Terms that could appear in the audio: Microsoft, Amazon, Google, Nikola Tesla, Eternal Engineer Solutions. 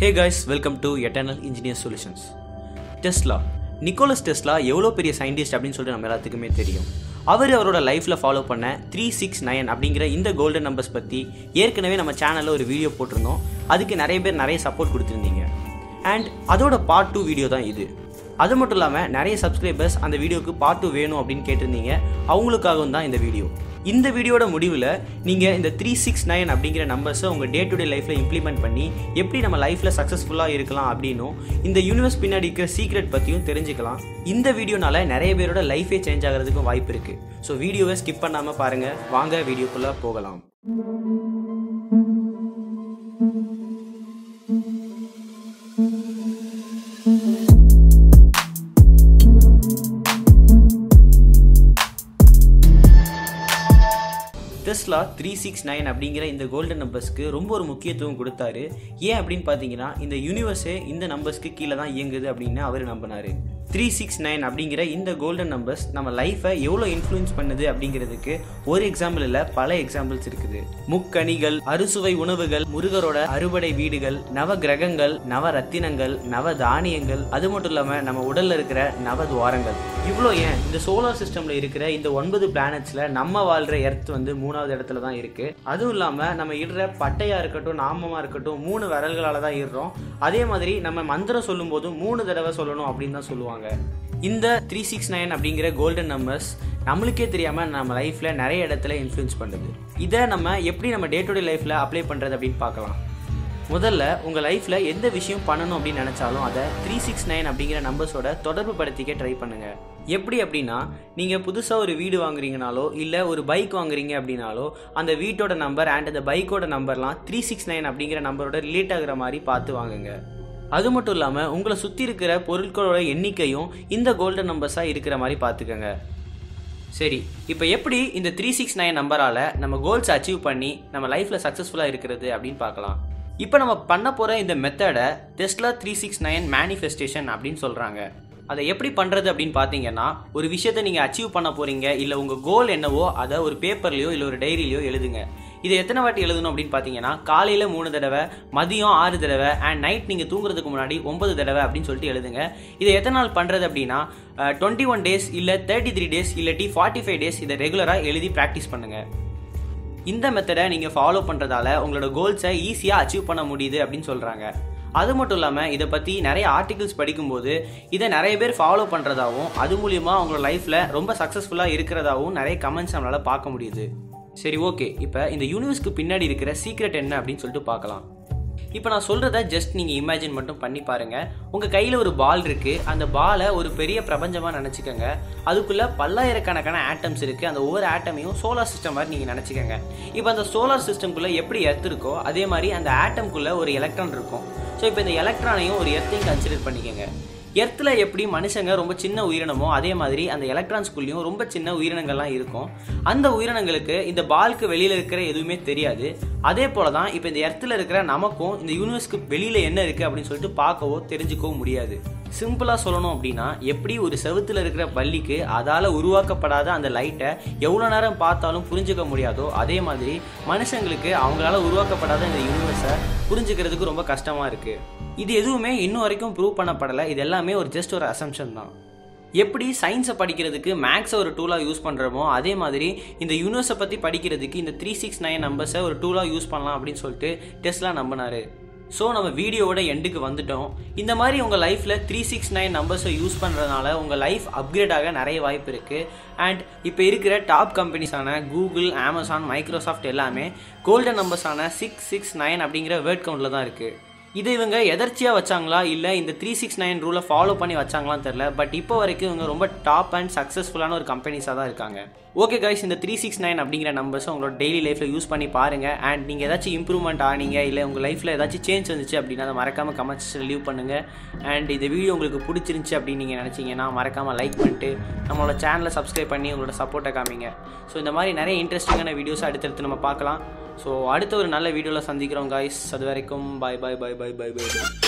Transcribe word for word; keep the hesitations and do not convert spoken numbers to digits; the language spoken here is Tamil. Hey guys, welcome to Eternal Engineer Solutions. Tesla, Nikola Tesla எவ்வளோ பெரிய சயின்டிஸ்ட் அப்படின்னு சொல்லிட்டு நம்ம எல்லாத்துக்குமே தெரியும். அவர் அவரோட லைஃப்பில் ஃபாலோ பண்ண த்ரீ சிக்ஸ் நைன் அப்படிங்கிற இந்த கோல்டன் நம்பர்ஸ் பற்றி ஏற்கனவே நம்ம சேனலில் ஒரு வீடியோ போட்டிருந்தோம். அதுக்கு நிறைய பேர் நிறைய சப்போர்ட் கொடுத்துருந்தீங்க அண்ட் அதோட பார்ட் டூ வீடியோ தான் இது. அது மட்டும் இல்லாமல் நிறைய சப்ஸ்கிரைபர்ஸ் அந்த வீடியோக்கு பார்ட் டூ வேணும் அப்படின்னு கேட்டிருந்தீங்க. அவங்களுக்காகவும் தான் இந்த வீடியோ. இந்த வீடியோட முடிவில் நீங்கள் இந்த த்ரீ சிக்ஸ் நைன் அப்படிங்கிற நம்பர்ஸை உங்கள் டே டு டே லைஃப்பில் இம்ப்ளிமெண்ட் பண்ணி எப்படி நம்ம லைஃப்பில் சக்ஸஸ்ஃபுல்லாக இருக்கலாம் அப்படின்னும் இந்த யூனிவர்ஸ் பின்னாடி இருக்கிற சீக்ரெட் பற்றியும் தெரிஞ்சுக்கலாம். இந்த வீடியோனால நிறைய பேரோட லைஃபே சேஞ்ச் ஆகிறதுக்கும் வாய்ப்பு இருக்குது. ஸோ வீடியோவை ஸ்கிப் பண்ணாமல் பாருங்கள். வாங்க வீடியோக்குள்ளே போகலாம். டெஸ்லா த்ரீ சிக்ஸ் நைன் அப்படிங்கிற இந்த கோல்டன் நம்பர்ஸ்க்கு ரொம்ப ஒரு முக்கியத்துவம் கொடுத்தாரு. ஏன் அப்படின்னு பார்த்தீங்கன்னா, இந்த யூனிவர்ஸே இந்த நம்பர்ஸ்க்கு கீழே தான் இயங்குது அப்படின்னு அவர் நம்பினார். த்ரீ சிக்ஸ் நைன் அப்படிங்கிற இந்த கோல்டன் நம்பர்ஸ் நம்ம லைஃப்பை எவ்வளோ இன்ஃப்ளூயன்ஸ் பண்ணுது அப்படிங்கிறதுக்கு ஒரு எக்ஸாம்பிள் இல்லை, பல எக்ஸாம்பிள்ஸ் இருக்குது. முக்கணிகள், அறுசுவை உணவுகள், முருகரோட அறுபடை வீடுகள், நவ கிரகங்கள், நவ ரத்தினங்கள், நவ தானியங்கள், அது மட்டும் இல்லாமல் நம்ம உடலில் இருக்கிற நவ துவாரங்கள். இவ்வளோ ஏன் இந்த சோலார் சிஸ்டமில் இருக்கிற இந்த ஒன்பது பிளானட்ஸில் நம்ம வாழ்கிற எர்த் வந்து மூணாவது இடத்துல தான் இருக்குது. அதுவும் இல்லாமல் நம்ம இடுற பட்டையாக இருக்கட்டும், நாமமாக இருக்கட்டும், மூணு விரல்களால் தான் இடுறோம். அதே மாதிரி நம்ம மந்திரம் சொல்லும் போதும் மூணு தடவை சொல்லணும் அப்படின்னு தான் சொல்லுவாங்க. இந்த த்ரீ சிக்ஸ் நைன் அப்படிங்கிற கோல்டன் நம்பர்ஸ் நம்மளுக்கே தெரியாமல் நம்ம லைஃப்பில் நிறைய இடத்துல இன்ஃப்ளூயன்ஸ் பண்ணுது. இதை நம்ம எப்படி நம்ம டே டு டே லைஃப்பில் அப்ளை பண்ணுறது அப்படின்னு பார்க்கலாம். முதல்ல உங்கள் லைஃப்பில் எந்த விஷயம் பண்ணணும் அப்படின்னு நினச்சாலும் அதை த்ரீ சிக்ஸ் நைன் அப்படிங்கிற நம்பர்ஸோட தொடர்பு படுத்திக்க ட்ரை பண்ணுங்கள். எப்படி அப்படின்னா, நீங்கள் புதுசாக ஒரு வீடு வாங்குறீங்கனாலோ இல்லை ஒரு பைக் வாங்குறீங்க அப்படின்னாலோ அந்த வீட்டோட நம்பர் அண்ட் அந்த பைக்கோட நம்பர்லாம் த்ரீ சிக்ஸ் நைன் அப்படிங்கிற நம்பரோட ரிலேட் ஆகிற மாதிரி பார்த்து வாங்குங்க. அது மட்டும் இல்லாமல் உங்களை சுற்றி இருக்கிற பொருட்களோட எண்ணிக்கையும் இந்த கோல்டன் நம்பர்ஸாக இருக்கிற மாதிரி பார்த்துக்கங்க. சரி, இப்போ எப்படி இந்த த்ரீ சிக்ஸ் நைன் நம்பரால் நம்ம கோல்ஸ் அச்சீவ் பண்ணி நம்ம லைஃப்பில் சக்ஸஸ்ஃபுல்லாக இருக்கிறது அப்படின்னு பார்க்கலாம். இப்போ நம்ம பண்ண போகிற இந்த மெத்தடை Tesla three six nine manifestation அப்படின்னு சொல்கிறாங்க. அதை எப்படி பண்ணுறது அப்படின்னு பார்த்தீங்கன்னா, ஒரு விஷயத்தை நீங்கள் அச்சீவ் பண்ண போகிறீங்க இல்லை உங்கள் கோல் என்னவோ அதை ஒரு பேப்பர்லையோ இல்லை ஒரு டைரியிலையோ எழுதுங்க. இதை எத்தனை வாட்டி எழுதணும் அப்படின்னு பார்த்தீங்கன்னா, காலையில் மூணு தடவை, மதியம் ஆறு தடவை அண்ட் நைட் நீங்கள் தூங்குறதுக்கு முன்னாடி ஒம்பது தடவை அப்படின்னு சொல்லிட்டு எழுதுங்க. இதை எத்தனை நாள் பண்ணுறது அப்படின்னா, டுவெண்ட்டி ஒன் டேஸ் இல்லை தேர்ட்டி த்ரீ டேஸ் இல்லாட்டி ஃபார்ட்டி ஃபைவ் டேஸ் இதை ரெகுலராக எழுதி ப்ராக்டிஸ் பண்ணுங்கள். இந்த மெத்தடை நீங்கள் ஃபாலோ பண்ணுறதால உங்களோட கோல்ஸை ஈஸியாக அச்சீவ் பண்ண முடியுது அப்படின்னு சொல்கிறாங்க. அது மட்டும் இல்லாமல் இதை பற்றி நிறைய ஆர்டிகிள்ஸ் படிக்கும்போது இதை நிறைய பேர் ஃபாலோ பண்ணுறதாகவும் அது மூலிமா அவங்களோட லைஃப்பில் ரொம்ப சக்ஸஸ்ஃபுல்லாக இருக்கிறதாகவும் நிறைய கமெண்ட்ஸ் நம்மளால் பார்க்க முடியுது. சரி, ஓகே, இப்போ இந்த யூனிவர்ஸ்க்கு பின்னாடி இருக்கிற சீக்ரெட் என்ன அப்படின்னு சொல்லிட்டு பார்க்கலாம். இப்போ நான் சொல்கிறத ஜஸ்ட் நீங்கள் இமேஜின் மட்டும் பண்ணி பாருங்கள். உங்கள் கையில் ஒரு பால் இருக்குது. அந்த பாலை ஒரு பெரிய பிரபஞ்சமாக நினச்சிக்கோங்க. அதுக்குள்ளே பல்லாயிரக்கணக்கான ஆட்டம்ஸ் இருக்குது. அந்த ஒவ்வொரு ஆட்டமையும் சோலார் சிஸ்டம் மாதிரி நீங்கள் நினச்சிக்கோங்க. இப்போ அந்த சோலார் சிஸ்டம்குள்ளே எப்படி எர்த் இருக்கோ அதே மாதிரி அந்த ஆட்டம்குள்ளே ஒரு எலக்ட்ரான் இருக்கும். ஸோ இப்போ இந்த எலக்ட்ரானையும் ஒரு எர்த்தையும் கன்சிடர் பண்ணிக்கோங்க. எர்த்தில் எப்படி மனுஷங்க ரொம்ப சின்ன உயிரினமோ அதே மாதிரி அந்த எலக்ட்ரான்ஸ்குள்ளேயும் ரொம்ப சின்ன உயிரினங்கள்லாம் இருக்கும். அந்த உயிரினங்களுக்கு இந்த பாலுக்கு வெளியில் இருக்கிற எதுவுமே தெரியாது. அதே போல் தான் இப்போ இந்த எர்த்தில் இருக்கிற நமக்கும் இந்த யூனிவர்ஸ்க்கு வெளியில் என்ன இருக்குது அப்படின்னு சொல்லிட்டு பார்க்கவோ தெரிஞ்சுக்கவோ முடியாது. சிம்பிளாக சொல்லணும் அப்படின்னா, எப்படி ஒரு செவுத்தில் இருக்கிற பல்லிக்கு அதால் உருவாக்கப்படாத அந்த லைட்டை எவ்வளோ நேரம் பார்த்தாலும் புரிஞ்சுக்க முடியாதோ அதே மாதிரி மனுஷங்களுக்கு அவங்களால உருவாக்கப்படாத இந்த யூனிவர்ஸை புரிஞ்சுக்கிறதுக்கு ரொம்ப கஷ்டமாக இருக்குது. இது எதுவுமே இன்னும் வரைக்கும் ப்ரூவ் பண்ணப்படலை. இது எல்லாமே ஒரு ஜஸ்ட் ஒரு அசம்ஷன் தான். எப்படி சயின்ஸை படிக்கிறதுக்கு மேக்ஸை ஒரு டூலாக யூஸ் பண்ணுறோமோ அதே மாதிரி இந்த யூனிவர்ஸை பற்றி படிக்கிறதுக்கு இந்த த்ரீ சிக்ஸ் நைன் நம்பர்ஸை ஒரு டூலாக யூஸ் பண்ணலாம் அப்படின்னு சொல்லிட்டு டெஸ்லா நம்பினார். ஸோ நம்ம வீடியோவோட எண்டுக்கு வந்துட்டோம். இந்த மாதிரி உங்கள் லைஃப்பில் த்ரீ சிக்ஸ் நைன் நம்பர்ஸை யூஸ் பண்ணுறதுனால உங்கள் லைஃப் அப்கிரேடாக நிறைய வாய்ப்பு இருக்குது. அண்ட் இப்போ இருக்கிற டாப் கம்பெனிஸான கூகுள், அமேசான், மைக்ரோசாஃப்ட் எல்லாமே கோல்டன் நம்பர்ஸான சிக்ஸ் சிக்ஸ் நைன் அப்படிங்கிற வேர்ட் கவுண்டில் தான் இருக்குது. இது இவங்க எதர்ச்சியாக வச்சாங்களா இல்லை இந்த த்ரீ சிக்ஸ் நைன் ரூலை ஃபாலோ பண்ணி வச்சாங்களான்னு தெரில. பட் இப்போ வரைக்கும் இவங்க ரொம்ப டாப் அண்ட் சக்ஸஸ்ஃபுல்லான ஒரு கம்பெனிஸாக தான் இருக்காங்க. ஓகே கைஸ், இந்த த்ரீ சிக்ஸ் நைன் அப்படிங்கிற நம்பர்ஸை உங்களோட டெய்லி லைஃப்பில் யூஸ் பண்ணி பாருங்கள். அண்ட் நீங்கள் ஏதாச்சும் இம்ப்ரூவ்மெண்ட் ஆனீங்க இல்லை உங்கள் லைஃப்பில் ஏதாச்சும் சேஞ்ச் வந்துச்சு அப்படின்னா அதை மறக்காமல் கமெண்ட்ஸ் லீவ் பண்ணுங்கள். அண்ட் இந்த வீடியோ உங்களுக்கு பிடிச்சிருந்துச்சி அப்படின்னு நீங்கள் நினச்சிங்கன்னா மறக்காமல் லைக் பண்ணிட்டு நம்மளோட சேனலை சப்ஸ்கிரைப் பண்ணி உங்களோட சப்போர்ட்டை காமிங்க. ஸோ இந்த மாதிரி நிறைய இன்ட்ரெஸ்டிங்கான வீடியோஸ் அடுத்தடுத்து நம்ம பார்க்கலாம். ஸோ அடுத்த ஒரு நல்ல வீடியோவில் சந்திக்கிறோம் காய்ஸ். அது வரைக்கும் பாய் பாய் பாய் பாய் பாய் பாய்.